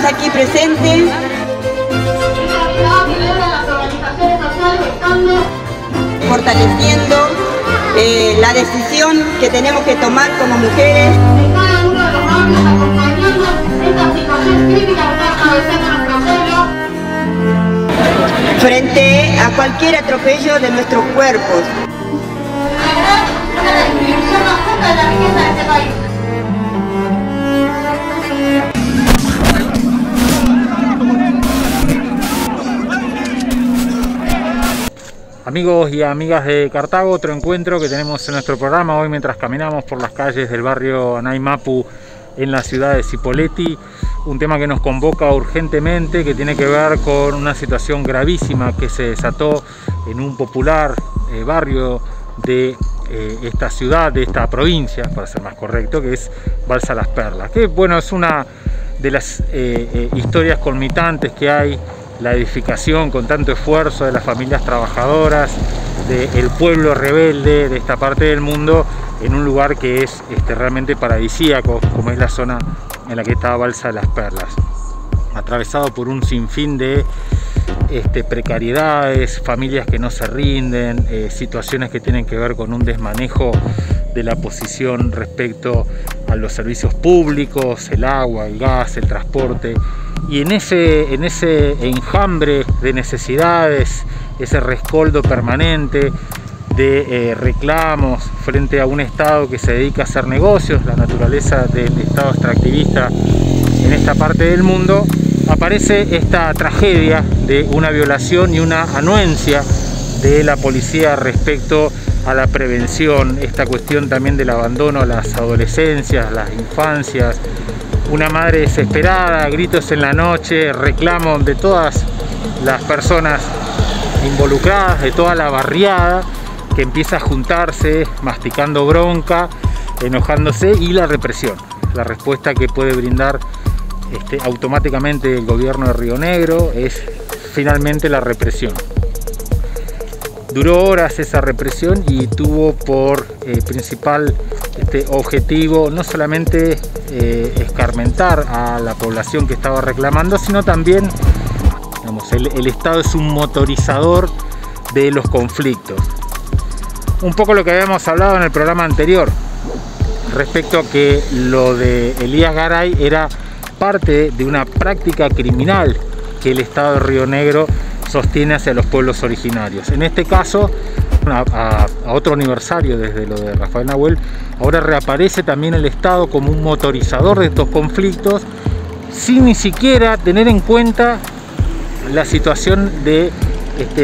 estamos aquí presentes. Fortaleciendo la decisión que tenemos que tomar como mujeres. En cada uno de los barrios acompañando esta situación crítica que está atravesando nuestro pueblo. Frente a cualquier atropello de nuestros cuerpos. Lograr una distribución más justa de la riqueza de este país. Amigos y amigas de Cartago, otro encuentro que tenemos en nuestro programa hoy mientras caminamos por las calles del barrio Anaimapu en la ciudad de Cipolletti. Un tema que nos convoca urgentemente, que tiene que ver con una situación gravísima que se desató en un popular barrio de esta ciudad, de esta provincia, para ser más correcto, que es Balsa Las Perlas. Que bueno, es una de las historias colmitantes que hay. La edificación con tanto esfuerzo de las familias trabajadoras, del pueblo rebelde de esta parte del mundo, en un lugar que es realmente paradisíaco, como es la zona en la que está Balsa de Las Perlas. Atravesado por un sinfín de precariedades, familias que no se rinden, situaciones que tienen que ver con un desmanejo de la posición respecto a los servicios públicos, el agua, el gas, el transporte. Y en ese enjambre de necesidades, ese rescoldo permanente de reclamos frente a un Estado que se dedica a hacer negocios, la naturaleza del Estado extractivista en esta parte del mundo, aparece esta tragedia de una violación y una anuencia de la policía respecto a la prevención, esta cuestión también del abandono a las adolescencias, las infancias. Una madre desesperada, gritos en la noche, reclamos de todas las personas involucradas, de toda la barriada que empieza a juntarse, masticando bronca, enojándose, y la represión. La respuesta que puede brindar automáticamente el gobierno de Río Negro es finalmente la represión. Duró horas esa represión y tuvo por principal objetivo no solamente escarmentar a la población que estaba reclamando, sino también, digamos, el Estado es un motorizador de los conflictos. Un poco lo que habíamos hablado en el programa anterior, respecto a que lo de Elías Garay era parte de una práctica criminal que el Estado de Río Negro sostiene hacia los pueblos originarios. En este caso, a otro aniversario desde lo de Rafael Nahuel, ahora reaparece también el Estado como un motorizador de estos conflictos, sin ni siquiera tener en cuenta la situación de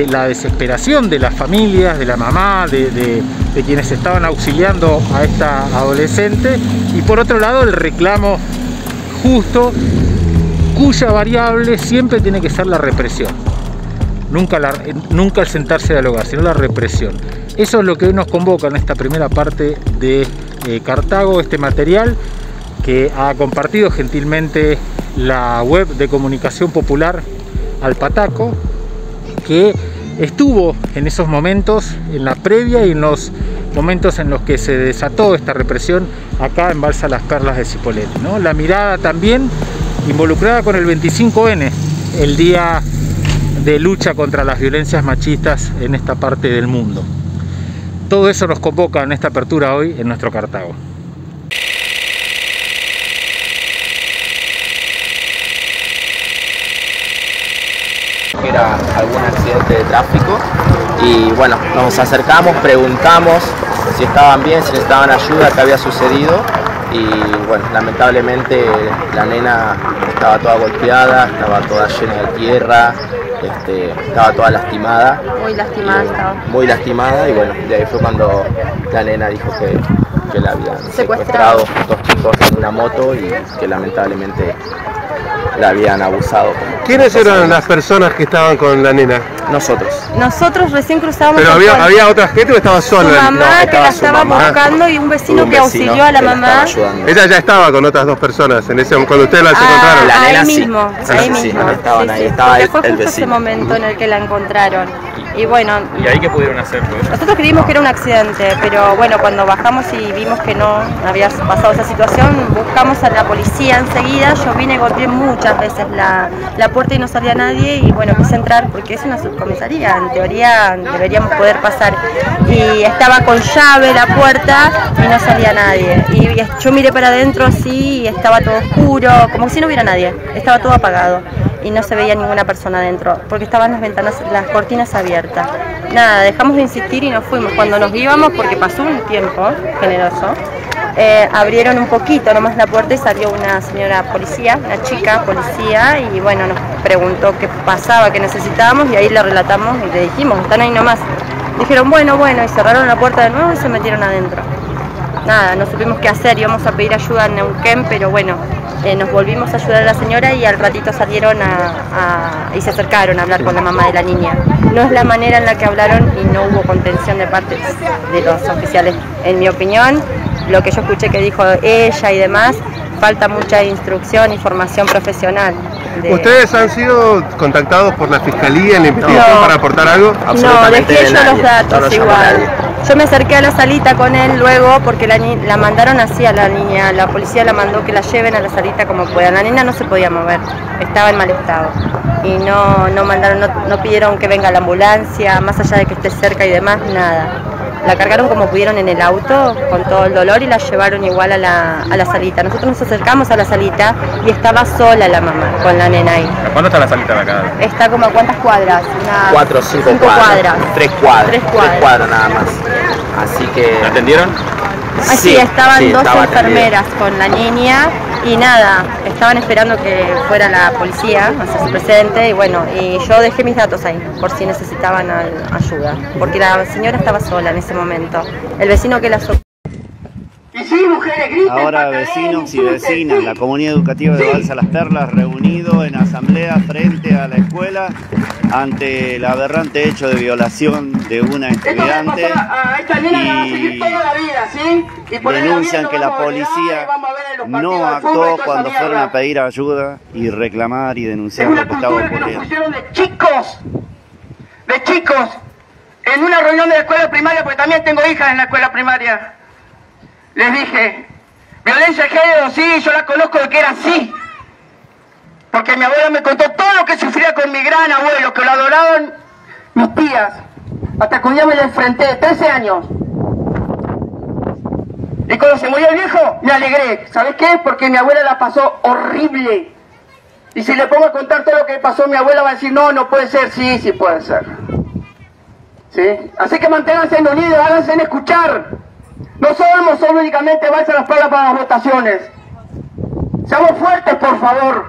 la desesperación de las familias, de la mamá, de quienes estaban auxiliando a esta adolescente, y por otro lado el reclamo justo, cuya variable siempre tiene que ser la represión. Nunca el sentarse a dialogar, sino la represión. Eso es lo que hoy nos convoca en esta primera parte de Cartago, este material que ha compartido gentilmente la web de comunicación popular Alpataco, que estuvo en esos momentos, en la previa y en los momentos en los que se desató esta represión acá en Balsa Las Perlas de Cipolletti, ¿no? La mirada también involucrada con el 25N, el día de lucha contra las violencias machistas en esta parte del mundo. Todo eso nos convoca en esta apertura hoy en nuestro Cartago. Era algún accidente de tráfico y bueno, nos acercamos, preguntamos si estaban bien, si necesitaban ayuda, qué había sucedido. Y bueno, lamentablemente la nena estaba toda golpeada, estaba toda llena de tierra, estaba toda lastimada. Muy lastimada estaba. Muy lastimada, y bueno, de ahí fue cuando la nena dijo que la habían secuestrado dos chicos en una moto y que lamentablemente la habían abusado. ¿Quiénes eran las personas que estaban con la nena? Nosotros. Nosotros recién cruzábamos. ¿Pero había otra gente o estaba sola? Su mamá, no, que la estaba buscando, y un vecino auxilió a la mamá. Ella ya estaba con otras dos personas en ese, cuando ustedes las encontraron. La nena, ahí mismo, sí. Ahí mismo. Sí, estaban ahí, estaba el vecino. Fue justo ese momento en el que la encontraron. Y bueno. ¿Y ahí qué pudieron hacer? Nosotros creímos que era un accidente, pero bueno, cuando bajamos y vimos que no había pasado esa situación, buscamos a la policía enseguida. Yo vine y golpeé mucho. muchas veces la puerta y no salía nadie, y bueno, quise entrar porque es una subcomisaría, en teoría deberíamos poder pasar, y estaba con llave la puerta y no salía nadie, y yo miré para adentro así y estaba todo oscuro, como si no hubiera nadie, estaba todo apagado y no se veía ninguna persona adentro, porque estaban las ventanas, las cortinas abiertas. Nada, dejamos de insistir y nos fuimos. Cuando nos íbamos, porque pasó un tiempo generoso, abrieron un poquito nomás la puerta y salió una señora policía, una chica policía, y bueno, nos preguntó qué pasaba, qué necesitábamos, y ahí le relatamos y le dijimos, están ahí nomás. Dijeron, bueno, y cerraron la puerta de nuevo y se metieron adentro. Nada, no supimos qué hacer, íbamos a pedir ayuda a Neuquén, pero bueno, nos volvimos a ayudar a la señora y al ratito salieron y se acercaron a hablar con la mamá de la niña. No es la manera en la que hablaron y no hubo contención de parte de los oficiales. En mi opinión, lo que yo escuché que dijo ella y demás, falta mucha instrucción y formación profesional. ¿Ustedes han sido contactados por la Fiscalía en la investigación para aportar algo? Absolutamente. No, dejé yo los datos igual. Yo me acerqué a la salita con él luego porque la mandaron así a la niña, la policía la mandó que la lleven a la salita como puedan. La niña no se podía mover, estaba en mal estado. Y no pidieron que venga la ambulancia, más allá de que esté cerca y demás, nada. La cargaron como pudieron en el auto, con todo el dolor, y la llevaron igual a la salita. Nosotros nos acercamos a la salita y estaba sola la mamá con la nena ahí. ¿Cuándo está la salita de acá? Está como a cuántas cuadras. Una... 4 o 5 cuadras. 3 cuadras. 3 cuadras nada más. Así que... ¿La atendieron? Sí, estaban dos enfermeras con la niña y nada, estaban esperando que fuera la policía, o sea, su presente, y bueno, y yo dejé mis datos ahí, por si necesitaban ayuda, porque la señora estaba sola en ese momento. El vecino que la... Ahora vecinos y vecinas, la comunidad educativa de Balsa Las Perlas reunido en asamblea frente a la escuela ante el aberrante hecho de violación de una estudiante. Esto a esta nena la va a seguir toda la vida, ¿sí? Y por denuncian que la policía no actuó cuando fueron a pedir ayuda y reclamar y denunciar lo que estaba ocurriendo. Es una postura que nos pusieron de chicos, en una reunión de la escuela primaria, porque también tengo hijas en la escuela primaria. Les dije, violencia de género, sí, yo la conozco de que era así. Porque mi abuela me contó todo lo que sufría con mi gran abuelo, que lo adoraban mis tías. Hasta que un día me lo enfrenté, 13 años. Y cuando se murió el viejo, me alegré. ¿Sabes qué? Porque mi abuela la pasó horrible. Y si le pongo a contar todo lo que pasó a mi abuela, va a decir, no puede ser, sí puede ser. ¿Sí? Así que manténganse unidos, háganse en escuchar. No somos solo únicamente Balsa Las Perlas para las votaciones. Seamos fuertes, por favor.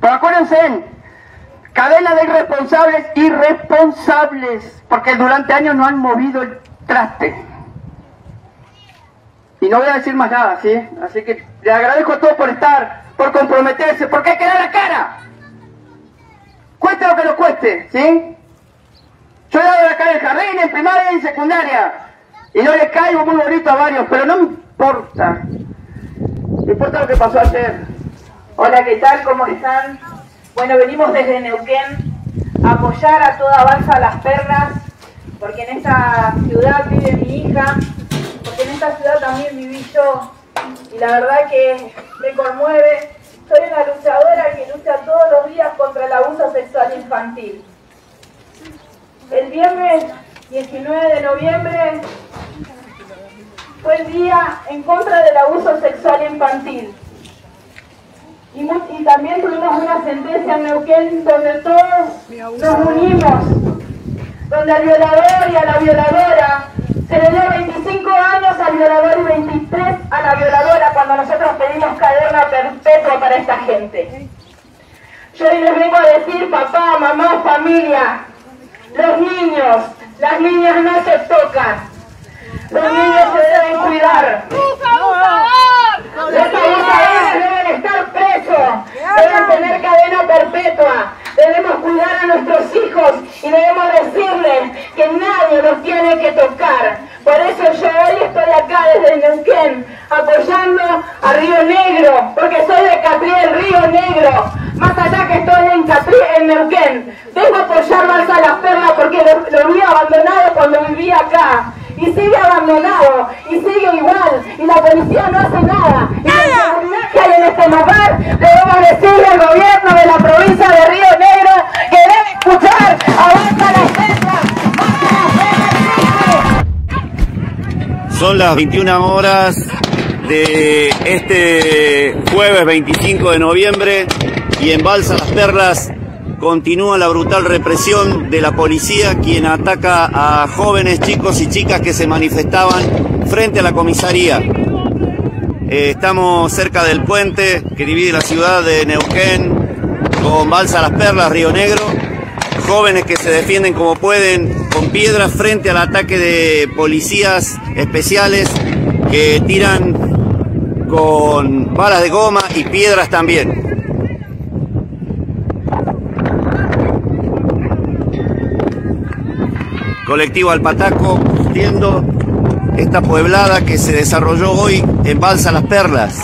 Pero acuérdense, cadena de irresponsables, porque durante años no han movido el traste. Y no voy a decir más nada, ¿sí? Así que les agradezco a todos por estar, por comprometerse, porque hay que dar la cara. Cueste lo que nos cueste, ¿sí? Yo he dado la cara en jardín, en primaria y en secundaria. Y no le caigo muy bonito a varios, pero no me importa. Me importa lo que pasó ayer. Hola, ¿qué tal? ¿Cómo están? Bueno, venimos desde Neuquén a apoyar a toda Balsa Las Perlas, porque en esta ciudad vive mi hija, porque en esta ciudad también viví yo, y la verdad que me conmueve. Soy una luchadora que lucha todos los días contra el abuso sexual infantil. El viernes 19 de noviembre fue el día en contra del abuso sexual infantil. Y también tuvimos una sentencia en Neuquén donde todos nos unimos, donde al violador y a la violadora se le dio 25 años al violador y 23 a la violadora cuando nosotros pedimos cadena perpetua para esta gente. Yo hoy les vengo a decir, papá, mamá, familia, los niños, las niñas no se tocan, los niños se deben cuidar, los abusadores deben estar presos, deben tener cadena perpetua, debemos cuidar a nuestros hijos y debemos decirles que nadie los tiene que tocar. Por eso yo hoy estoy acá desde Neuquén, apoyando a Río Negro, porque soy de Capriel, Río Negro. Más allá que estoy en Catrí, en Neuquén, vengo a apoyar Balsa Las Perlas porque lo vi abandonado cuando vivía acá. Y sigue abandonado, y sigue igual, y la policía no hace nada. Y la seguridad que hay y en este lugar debemos decirle al gobierno de la provincia de Río Negro que debe escuchar a Balsa Las Perlas. Son las 21 horas de este jueves 25 de noviembre y en Balsa Las Perlas continúa la brutal represión de la policía, quien ataca a jóvenes, chicos y chicas que se manifestaban frente a la comisaría. Estamos cerca del puente que divide la ciudad de Neuquén con Balsa Las Perlas, Río Negro. Jóvenes que se defienden como pueden con piedras frente al ataque de policías especiales que tiran con balas de goma y piedras también. Colectivo Alpataco viendo esta pueblada que se desarrolló hoy en Balsa Las Perlas.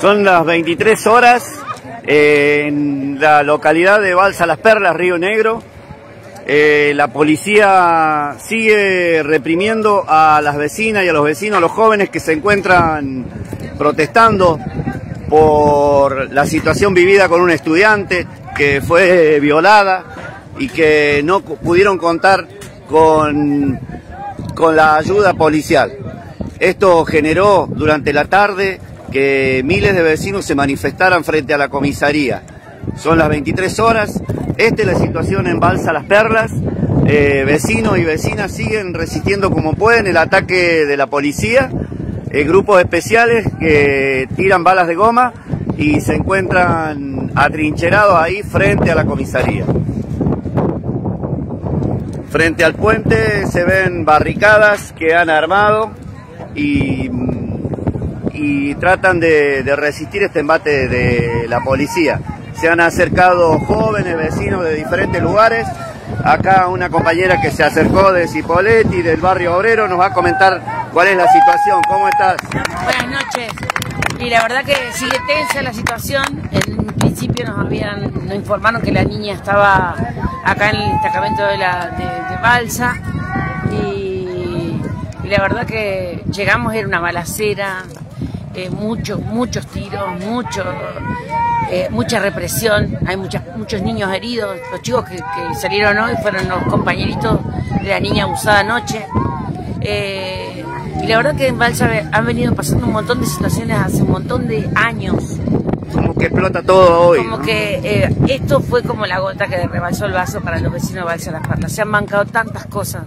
Son las 23 horas en la localidad de Balsa Las Perlas, Río Negro. La policía sigue reprimiendo a las vecinas y a los vecinos, a los jóvenes que se encuentran protestando por la situación vivida con un estudiante que fue violada y que no pudieron contar con la ayuda policial. Esto generó durante la tarde que miles de vecinos se manifestaran frente a la comisaría. Son las 23 horas, esta es la situación en Balsa Las Perlas. Vecinos y vecinas siguen resistiendo como pueden el ataque de la policía, grupos especiales que tiran balas de goma y se encuentran atrincherados ahí frente a la comisaría. Frente al puente se ven barricadas que han armado y tratan de resistir este embate de la policía. Se han acercado jóvenes, vecinos de diferentes lugares. Acá una compañera que se acercó de Cipolletti, del barrio obrero, nos va a comentar cuál es la situación. ¿Cómo estás? Buenas noches. Y la verdad que sigue tensa la situación. En principio nos informaron que la niña estaba acá en el destacamento de Balsa. Y la verdad que llegamos, era una balacera. Muchos tiros, mucha represión, hay muchos niños heridos. Los chicos que salieron hoy fueron los compañeritos de la niña abusada anoche. Y la verdad que en Balsa han venido pasando un montón de situaciones hace un montón de años. Como que explota todo hoy. Como, ¿no?, que esto fue como la gota que rebalsó el vaso para los vecinos de Balsa Las Perlas. Se han bancado tantas cosas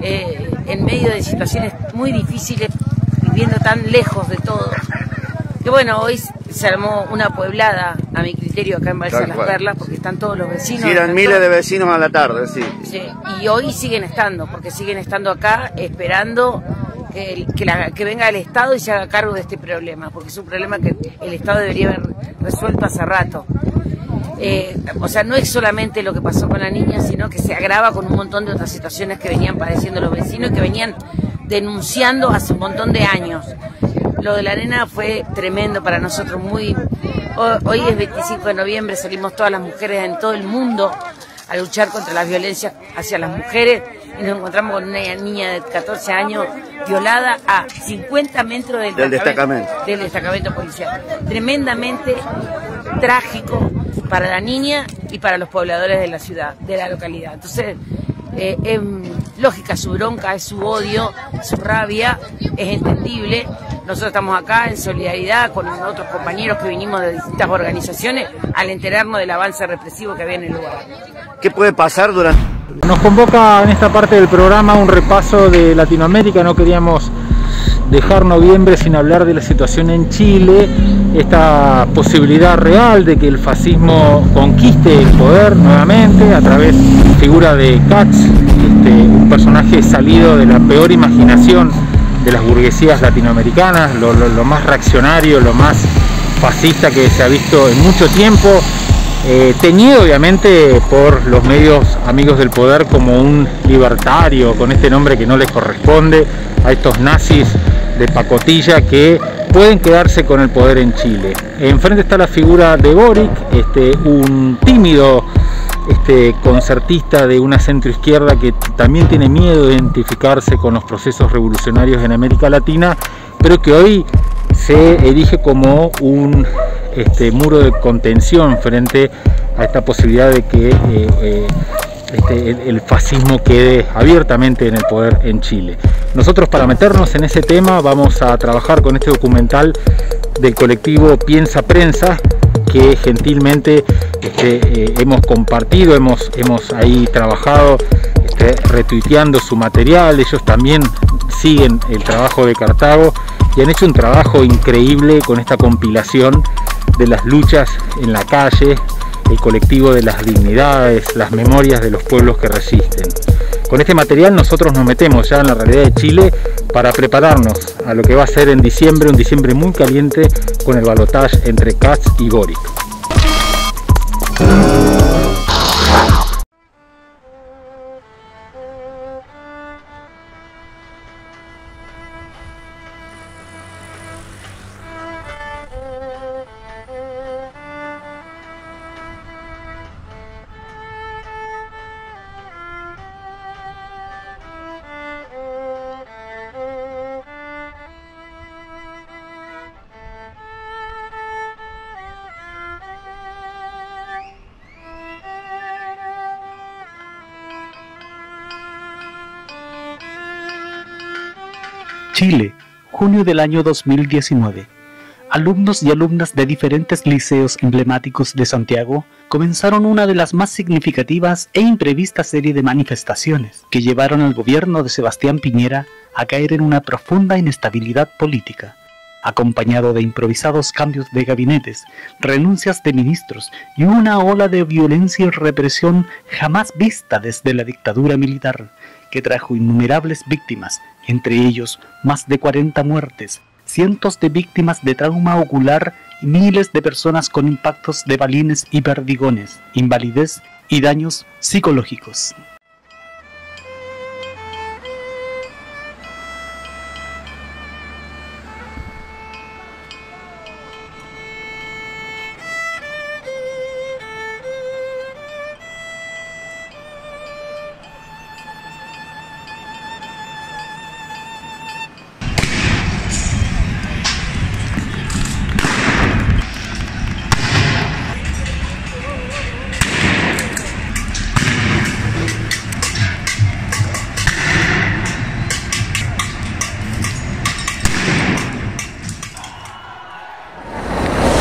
en medio de situaciones muy difíciles, viviendo tan lejos de todo. Que bueno, hoy se armó una pueblada, a mi criterio, acá en Balsa Las Perlas, porque están todos los vecinos. Sí, eran miles de vecinos a la tarde, sí. Sí. Y hoy siguen estando, porque siguen estando acá esperando que venga el Estado y se haga cargo de este problema, porque es un problema que el Estado debería haber resuelto hace rato. O sea, no es solamente lo que pasó con la niña, sino que se agrava con un montón de otras situaciones que venían padeciendo los vecinos y que venían denunciando hace un montón de años. Lo de la nena fue tremendo para nosotros. Hoy es 25 de noviembre, salimos todas las mujeres en todo el mundo a luchar contra la violencia hacia las mujeres y nos encontramos con una niña de 14 años violada a 50 metros del destacamento policial. Tremendamente trágico para la niña y para los pobladores de la ciudad, de la localidad. Entonces, lógica su bronca, es su odio, su rabia, es entendible. Nosotros estamos acá en solidaridad con los otros compañeros que vinimos de distintas organizaciones al enterarnos del avance represivo que había en el lugar. ¿Qué puede pasar durante...? Nos convoca en esta parte del programa un repaso de Latinoamérica. No queríamos dejar noviembre sin hablar de la situación en Chile, esta posibilidad real de que el fascismo conquiste el poder nuevamente a través de la figura de Katz, un personaje salido de la peor imaginación de las burguesías latinoamericanas, lo más reaccionario, lo más fascista que se ha visto en mucho tiempo, teñido obviamente por los medios amigos del poder como un libertario, con este nombre que no les corresponde a estos nazis de pacotilla que pueden quedarse con el poder en Chile. Enfrente está la figura de Boric, un tímido concertista de una centroizquierda que también tiene miedo de identificarse con los procesos revolucionarios en América Latina, pero que hoy se erige como un muro de contención frente a esta posibilidad de que el fascismo quede abiertamente en el poder en Chile. Nosotros, para meternos en ese tema, vamos a trabajar con este documental del colectivo Piensa Prensa, que gentilmente hemos compartido, hemos ahí trabajado retuiteando su material. Ellos también siguen el trabajo de Cartago y han hecho un trabajo increíble con esta compilación de las luchas en la calle, el colectivo de las dignidades, las memorias de los pueblos que resisten. Con este material nosotros nos metemos ya en la realidad de Chile para prepararnos a lo que va a ser en diciembre, un diciembre muy caliente con el balotaje entre Katz y Boric. Chile, junio del año 2019. Alumnos y alumnas de diferentes liceos emblemáticos de Santiago comenzaron una de las más significativas e imprevistas serie de manifestaciones que llevaron al gobierno de Sebastián Piñera a caer en una profunda inestabilidad política, acompañado de improvisados cambios de gabinetes, renuncias de ministros y una ola de violencia y represión jamás vista desde la dictadura militar, que trajo innumerables víctimas, entre ellos más de 40 muertes, cientos de víctimas de trauma ocular y miles de personas con impactos de balines y perdigones, invalidez y daños psicológicos.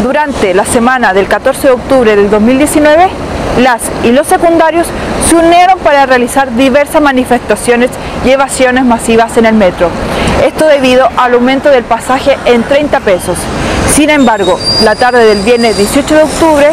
Durante la semana del 14 de octubre del 2019, las y los secundarios se unieron para realizar diversas manifestaciones y evasiones masivas en el metro. Esto debido al aumento del pasaje en 30 pesos. Sin embargo, la tarde del viernes 18 de octubre,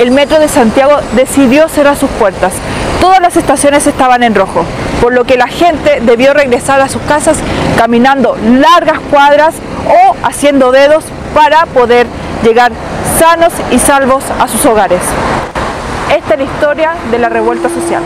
el metro de Santiago decidió cerrar sus puertas. Todas las estaciones estaban en rojo, por lo que la gente debió regresar a sus casas caminando largas cuadras o haciendo dedos para poder llegar sanos y salvos a sus hogares. Esta es la historia de la revuelta social.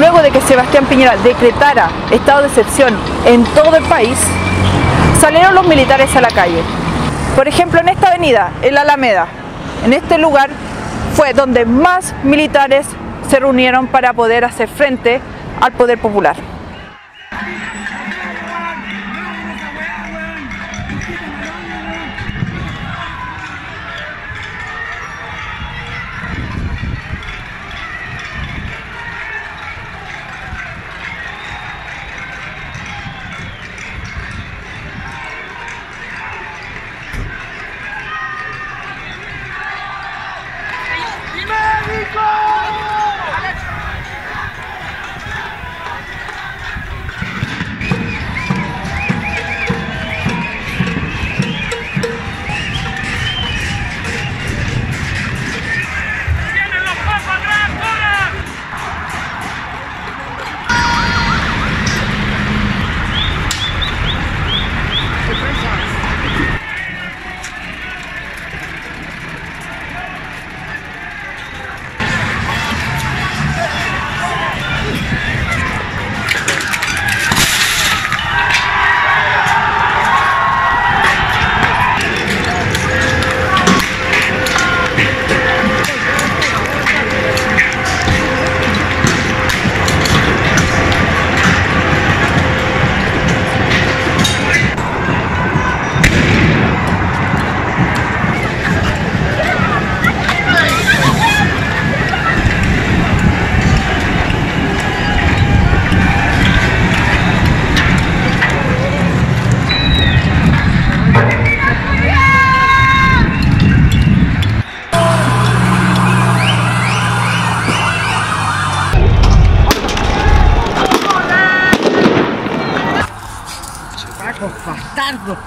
luego de que Sebastián Piñera decretara estado de excepción en todo el país, salieron los militares a la calle. Por ejemplo, en esta avenida, en la Alameda, en este lugar fue donde más militares se reunieron para poder hacer frente al poder popular.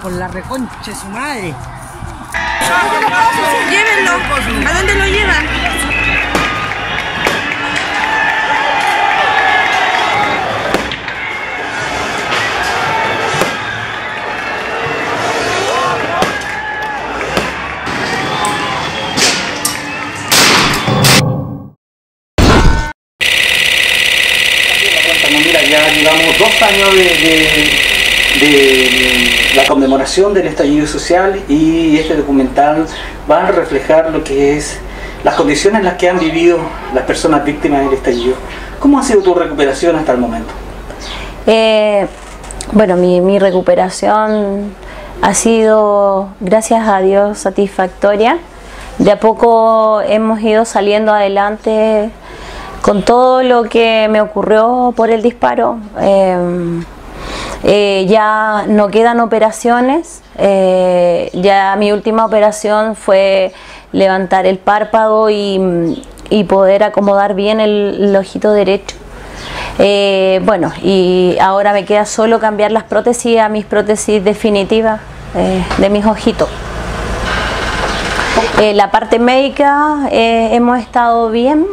Por la reconcha de su madre. Llévenlo. ¿A dónde lo llevan? Mira, ya llevamos 2 años de la conmemoración del estallido social, y este documental va a reflejar lo que es las condiciones en las que han vivido las personas víctimas del estallido. ¿Cómo ha sido tu recuperación hasta el momento? Bueno, mi recuperación ha sido, gracias a Dios, satisfactoria. De a poco hemos ido saliendo adelante con todo lo que me ocurrió por el disparo. Ya no quedan operaciones, ya mi última operación fue levantar el párpado y poder acomodar bien el ojito derecho. Bueno, y ahora me queda solo cambiar las prótesis a mis prótesis definitivas de mis ojitos. La parte médica hemos estado bien,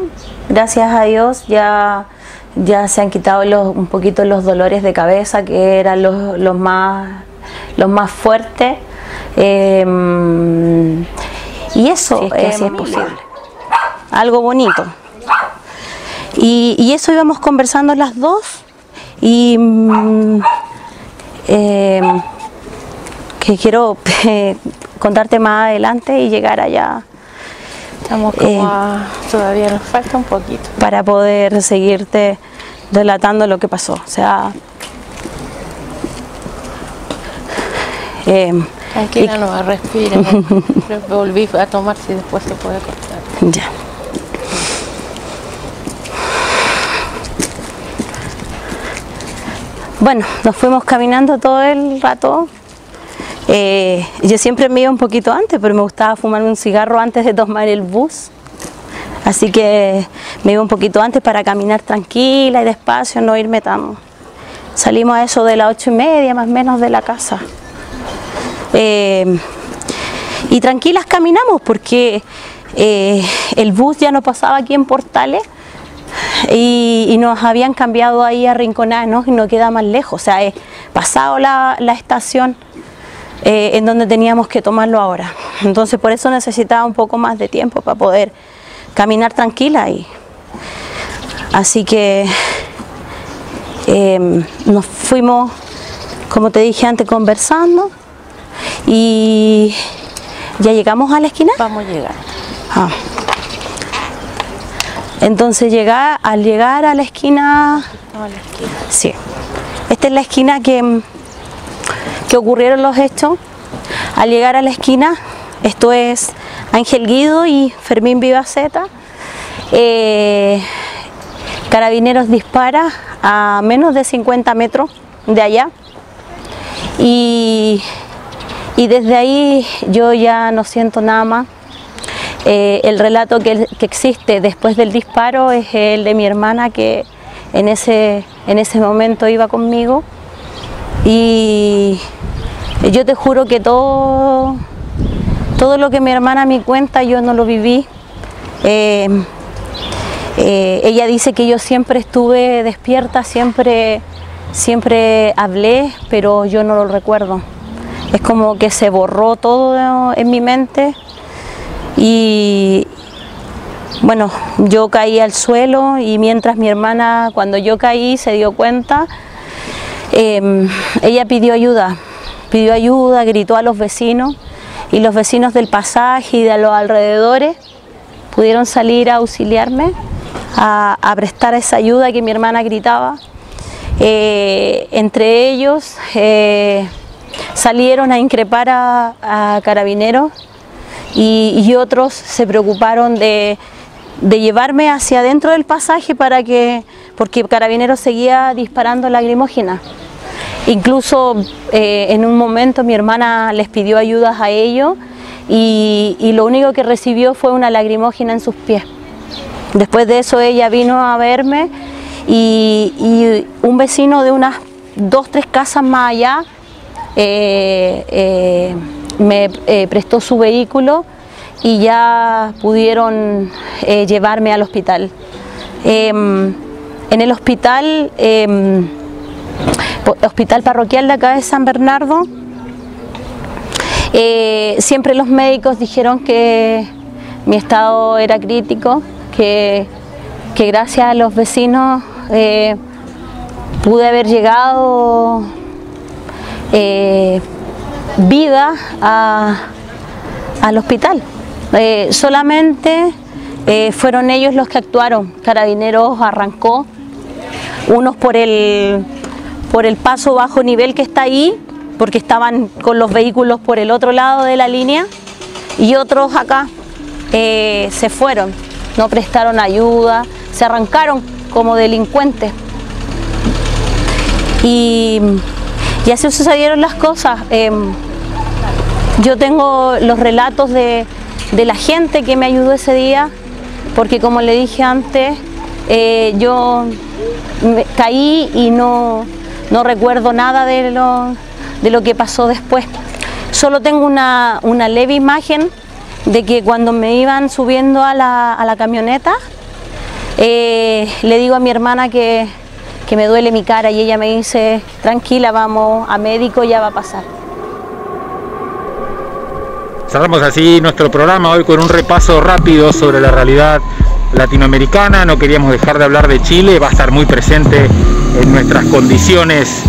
gracias a Dios. Ya se han quitado un poquito los dolores de cabeza, que eran los más fuertes. Y eso, si es que así es posible. Algo bonito. Y eso íbamos conversando las dos. Y que quiero contarte más adelante y llegar allá. Estamos como todavía nos falta un poquito para poder seguirte relatando lo que pasó. O sea, tranquila, no respire. Volví a tomar, si después se puede cortar. Ya. Bueno, nos fuimos caminando todo el rato. Yo siempre me iba un poquito antes, pero me gustaba fumarme un cigarro antes de tomar el bus. Así que me iba un poquito antes para caminar tranquila y despacio, no irme tan... Salimos a eso de las 8:30, más o menos, de la casa. Y tranquilas caminamos, porque el bus ya no pasaba aquí en Portales y nos habían cambiado ahí a Rinconada, ¿no? Y no queda más lejos, o sea, pasado la estación... en donde teníamos que tomarlo ahora. Entonces por eso necesitaba un poco más de tiempo para poder caminar tranquila. Así que Nos fuimos, como te dije antes, conversando y ya llegamos a la esquina. Vamos a llegar. Ah. Entonces al llegar a la esquina. No, a la esquina. Sí. Esta es la esquina que ocurrieron los hechos. Al llegar a la esquina, esto es Ángel Guido y Fermín Vivaceta. Carabineros dispara a menos de 50 metros de allá y desde ahí yo ya no siento nada más. El relato que existe después del disparo es el de mi hermana, que en ese momento iba conmigo, y yo te juro que todo lo que mi hermana me cuenta yo no lo viví. Ella dice que yo siempre estuve despierta, siempre hablé, pero yo no lo recuerdo. Es como que se borró todo en mi mente y bueno, yo caí al suelo, y mientras mi hermana, cuando yo caí, se dio cuenta, ella pidió ayuda, gritó a los vecinos, y los vecinos del pasaje y de los alrededores pudieron salir a auxiliarme, a prestar esa ayuda que mi hermana gritaba. Entre ellos salieron a increpar a carabineros y otros se preocuparon de llevarme hacia adentro del pasaje porque carabineros seguía disparando lacrimógenas. Incluso en un momento mi hermana les pidió ayudas a ellos y lo único que recibió fue una lacrimógena en sus pies. Después de eso ella vino a verme y un vecino de unas 2 o 3 casas más allá me prestó su vehículo y ya pudieron llevarme al hospital. En el hospital parroquial de acá de San Bernardo, siempre los médicos dijeron que mi estado era crítico, que gracias a los vecinos pude haber llegado viva al hospital. Solamente fueron ellos los que actuaron. Carabineros arrancó, unos por el paso bajo nivel que está ahí, porque estaban con los vehículos por el otro lado de la línea, y otros acá. Se fueron, no prestaron ayuda, se arrancaron como delincuentes. Y así sucedieron las cosas. Yo tengo los relatos de la gente que me ayudó ese día, porque como le dije antes, yo me caí y no recuerdo nada de lo que pasó después. Solo tengo una leve imagen de que cuando me iban subiendo a la camioneta, le digo a mi hermana que me duele mi cara y ella me dice: tranquila, vamos a médico, ya va a pasar. Cerramos así nuestro programa hoy con un repaso rápido sobre la realidad latinoamericana. No queríamos dejar de hablar de Chile, va a estar muy presente en nuestras condiciones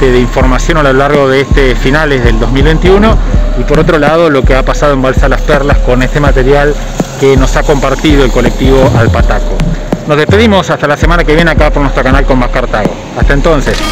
de información a lo largo de finales del 2021, y por otro lado lo que ha pasado en Balsa Las Perlas con este material que nos ha compartido el colectivo Alpataco. Nos despedimos hasta la semana que viene acá por nuestro canal con más Cartago. Hasta entonces.